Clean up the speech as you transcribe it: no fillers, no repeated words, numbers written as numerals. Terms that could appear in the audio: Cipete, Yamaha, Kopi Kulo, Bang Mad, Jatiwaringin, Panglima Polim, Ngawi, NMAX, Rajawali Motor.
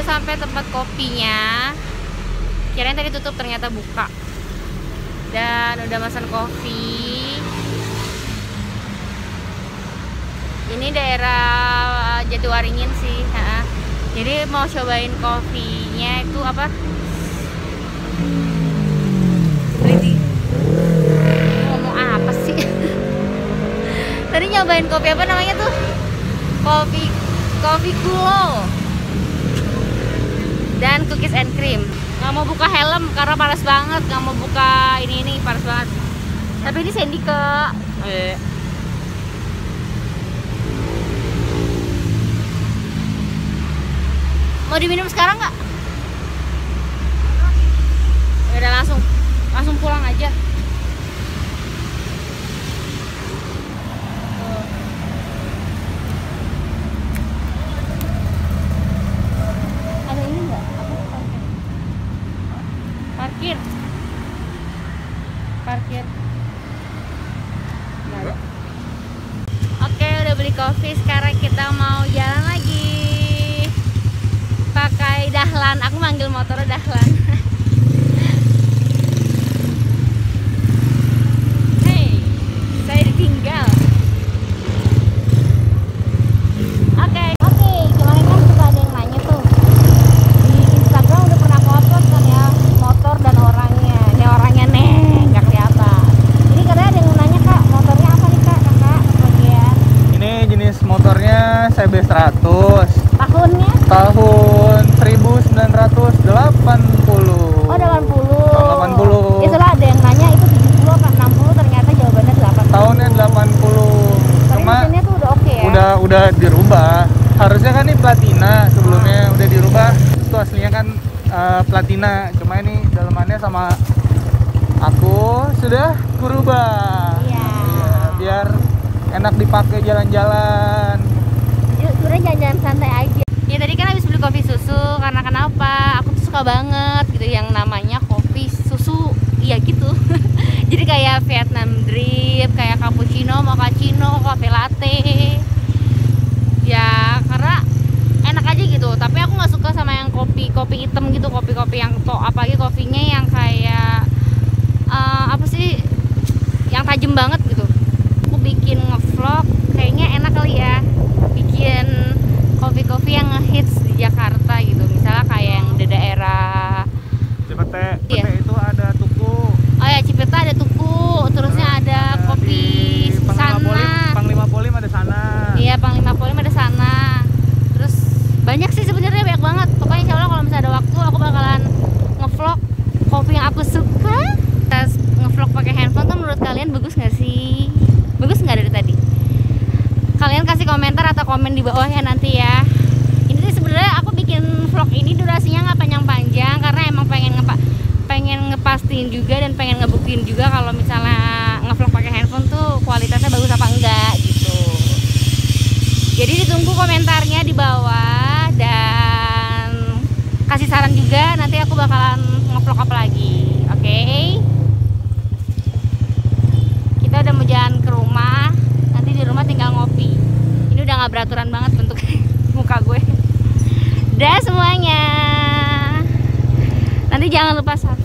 udah sampai tempat kopinya. Kirain tadi tutup, ternyata buka. Dan udah pesan kopi. Ini daerah Jatiwaringin sih. Jadi mau cobain kopinya itu apa? Ngomong apa sih? Tadi nyobain kopi apa namanya tuh? Kopi Kulo dan cookies and cream. Nggak mau buka helm karena panas banget, nggak mau buka ini panas banget. Tapi ini sendika. Mau diminum sekarang nggak? Udah langsung pulang aja. Ada ini nggak? Apa parkir? Parkir. Nggak. Oke, udah beli kopi. Sekarang kita mau jalan lagi. Pakai dahlan. Aku manggil motornya dahlan. Tahun 1980. Oh, 80. Tahun 80. Itulah ada yang nanya itu 70 apa 60, ternyata jawabannya 80. Tahunnya 80. Cuma mesinnya tuh udah oke ya. Udah dirubah. Harusnya kan ini platina sebelumnya, udah dirubah. Itu aslinya kan platina, cuma ini dalamannya sama aku sudah kurubah. Iya. Yeah. Biar enak dipakai jalan-jalan. Sebenarnya jalan-jalan santai aja. Ya tadi kan habis beli kopi susu, karena kenapa? Aku tuh suka banget gitu yang namanya kopi susu, iya gitu. Jadi kayak Vietnam drip, kayak cappuccino, mochaccino, kopi latte. Ya karena enak aja gitu. Tapi aku nggak suka sama yang kopi hitam gitu, kopi yang apalagi kopinya yang kayak apa sih? Yang tajam banget gitu. Aku bikin ngevlog, kayaknya enak kali ya. Bikin kopi-kopi yang ngehits di Jakarta gitu, misalnya kayak yang di daerah Cipete. Iya. Cipete itu ada tuku. Oh ya, Cipete ada tuku, terusnya ada kopi sana. Panglima Polim ada sana. Iya, Panglima Polim ada sana. Terus banyak sih sebenarnya, banyak banget. Pokoknya insya Allah kalau misalnya ada waktu aku bakalan ngevlog kopi yang aku suka. Terus ngevlog pakai handphone tuh menurut kalian bagus nggak sih? Bagus nggak dari tadi? Kalian kasih komentar atau komen di bawah ya nanti ya. Ini sebenarnya aku bikin vlog ini durasinya nggak panjang-panjang karena emang pengen ngepastiin juga dan pengen ngebuktiin juga kalau misalnya ngevlog pakai handphone tuh kualitasnya bagus apa enggak gitu. Jadi ditunggu komentarnya di bawah dan kasih saran juga, nanti aku bakalan ngevlog apa lagi. Oke. Kita udah mau jalan ke rumah. Di rumah tinggal ngopi. Ini udah nggak beraturan banget bentuk muka gue. Dah semuanya. Nanti jangan lupa subscribe.